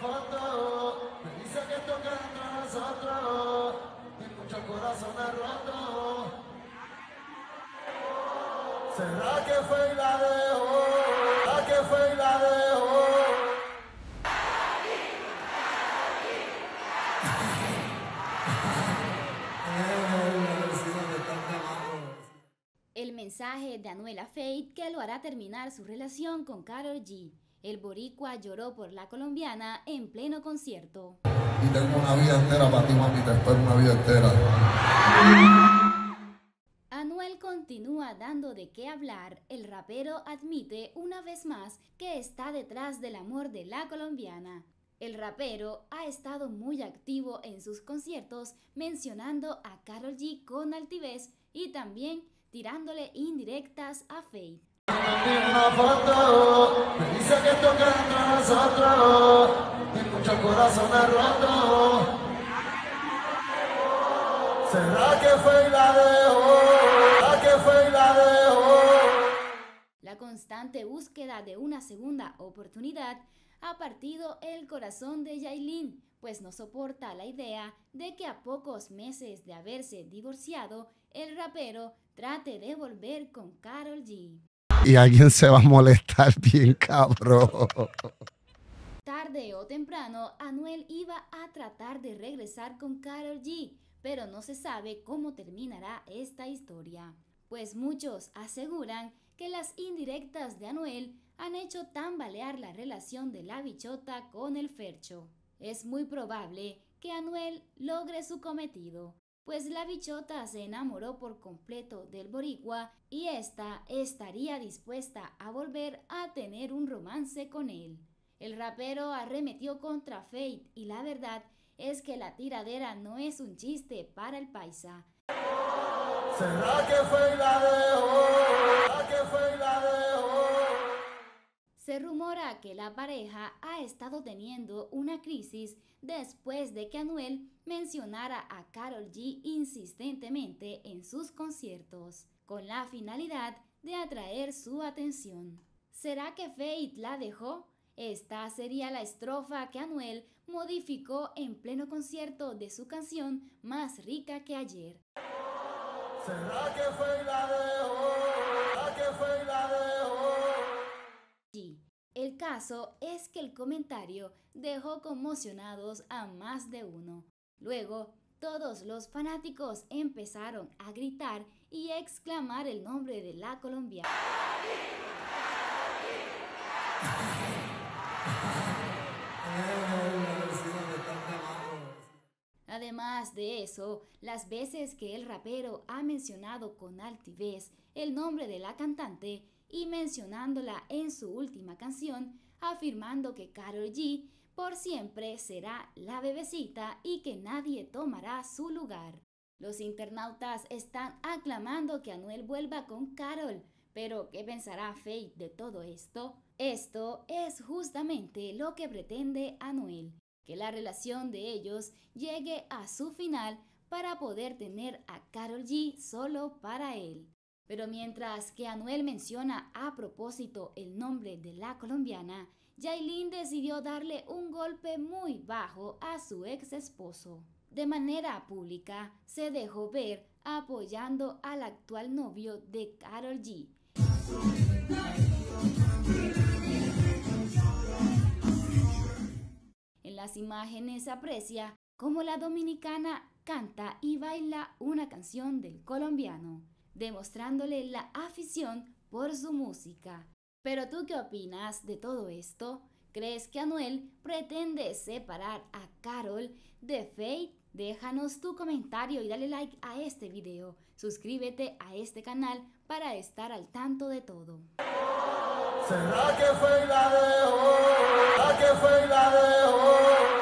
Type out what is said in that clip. foto, me dice que toca entre nosotros, tengo mucho corazón roto. ¿Será que fue y la dejó? ¿Será que fue y la dejó? El mensaje de Anuel a Feid que lo hará terminar su relación con Karol G. El boricua lloró por la colombiana en pleno concierto. Y tengo una vida entera para ti, mami, te espero una vida entera. Anuel continúa dando de qué hablar. El rapero admite una vez más que está detrás del amor de la colombiana. El rapero ha estado muy activo en sus conciertos, mencionando a Karol G con altivez y también tirándole indirectas a Feid. Me dice que toca entre nosotros, tengo mucho corazón roto. ¿Será que fue y la dejó? ¿Será que fue y la dejó? La constante búsqueda de una segunda oportunidad ha partido el corazón de Yailin, pues no soporta la idea de que a pocos meses de haberse divorciado, el rapero trate de volver con Karol G. Y alguien se va a molestar bien, cabrón. Tarde o temprano, Anuel iba a tratar de regresar con Karol G, pero no se sabe cómo terminará esta historia, pues muchos aseguran que las indirectas de Anuel han hecho tambalear la relación de la bichota con el Fercho. Es muy probable que Anuel logre su cometido, pues la bichota se enamoró por completo del boricua y ésta estaría dispuesta a volver a tener un romance con él. El rapero arremetió contra Feid y la verdad es que la tiradera no es un chiste para el paisa. ¿Será que Feid la dejó? ¿Será que Feid la dejó? Se rumora que la pareja ha estado teniendo una crisis después de que Anuel mencionara a Karol G insistentemente en sus conciertos, con la finalidad de atraer su atención. ¿Será que Feid la dejó? Esta sería la estrofa que Anuel modificó en pleno concierto de su canción Más Rica que Ayer. ¿Será que Feid la dejó? ¿Será que Feid la dejó? El caso es que el comentario dejó conmocionados a más de uno. Luego, todos los fanáticos empezaron a gritar y a exclamar el nombre de la colombiana. Además de eso, las veces que el rapero ha mencionado con altivez el nombre de la cantante, y mencionándola en su última canción, afirmando que Karol G por siempre será la bebecita y que nadie tomará su lugar. Los internautas están aclamando que Anuel vuelva con Karol, pero ¿qué pensará Feid de todo esto? Esto es justamente lo que pretende Anuel, que la relación de ellos llegue a su final para poder tener a Karol G solo para él. Pero mientras que Anuel menciona a propósito el nombre de la colombiana, Yailin decidió darle un golpe muy bajo a su ex esposo. De manera pública, se dejó ver apoyando al actual novio de Karol G. En las imágenes se aprecia cómo la dominicana canta y baila una canción del colombiano, demostrándole la afición por su música. Pero ¿tú qué opinas de todo esto? ¿Crees que Anuel pretende separar a Karol de Feid? Déjanos tu comentario y dale like a este video. Suscríbete a este canal para estar al tanto de todo. ¿Será que Feid la dejó? ¿Será que Feid la dejó?